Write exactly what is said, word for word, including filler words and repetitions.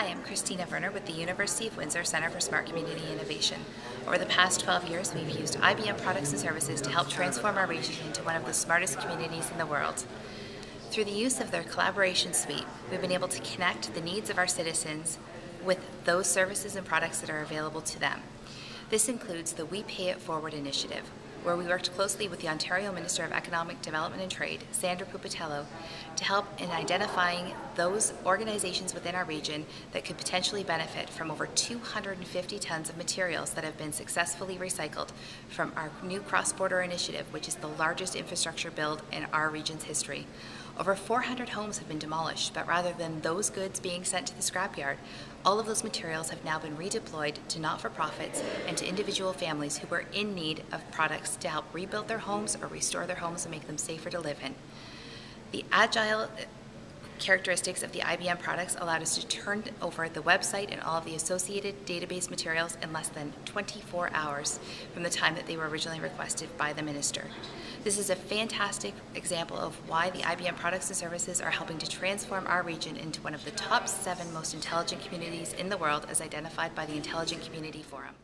Hi, I'm Christina Werner with the University of Windsor Center for Smart Community Innovation. Over the past twelve years, we've used I B M products and services to help transform our region into one of the smartest communities in the world. Through the use of their collaboration suite, we've been able to connect the needs of our citizens with those services and products that are available to them. This includes the We Pay It Forward initiative, where we worked closely with the Ontario Minister of Economic Development and Trade, Sandra Pupatello, to help in identifying those organizations within our region that could potentially benefit from over two hundred fifty tons of materials that have been successfully recycled from our new cross-border initiative, which is the largest infrastructure build in our region's history. Over four hundred homes have been demolished, but rather than those goods being sent to the scrapyard, all of those materials have now been redeployed to not-for-profits and to individual families who were in need of products to help rebuild their homes or restore their homes and make them safer to live in. The agile characteristics of the I B M products allowed us to turn over the website and all of the associated database materials in less than twenty-four hours from the time that they were originally requested by the minister. This is a fantastic example of why the I B M products and services are helping to transform our region into one of the top seven most intelligent communities in the world as identified by the Intelligent Community Forum.